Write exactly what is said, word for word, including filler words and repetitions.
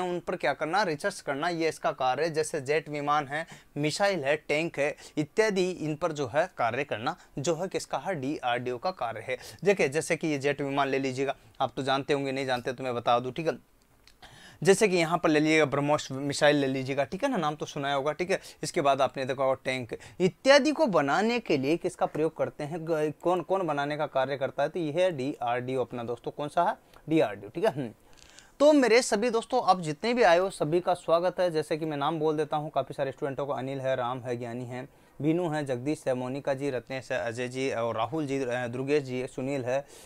हैं उन पर क्या करना, रिसर्च करना, ये इसका कार्य है। जैसे जेट विमान है, मिसाइल है, टैंक है इत्यादि, इन पर जो है कार्य करना जो है किसका है, डीआरडीओ का कार्य है। देखिए जैसे कि ये जेट विमान ले लीजिएगा, आप तो जानते होंगे, नहीं जानते तो मैं बता दूं, ठीक है। जैसे कि यहाँ पर ले लीजिएगा ब्रह्मोस मिसाइल ले लीजिएगा, ठीक है ना, नाम तो सुनाया होगा, ठीक है। इसके बाद आपने देखा होगा टैंक इत्यादि को बनाने के लिए किसका प्रयोग करते हैं, कौन कौन बनाने का कार्य करता है, तो यह है डीआरडीओ अपना दोस्तों, कौन सा है, डीआरडीओ, ठीक है। तो मेरे सभी दोस्तों आप जितने भी आए हो सभी का स्वागत है। जैसे कि मैं नाम बोल देता हूँ काफ़ी सारे स्टूडेंटों को, अनिल है, राम है, ज्ञानी है, बीनू है, जगदीश है, मोनिका जी, रत्नेश है, अजय जी और राहुल जी, दुर्गेश जी, सुनील है,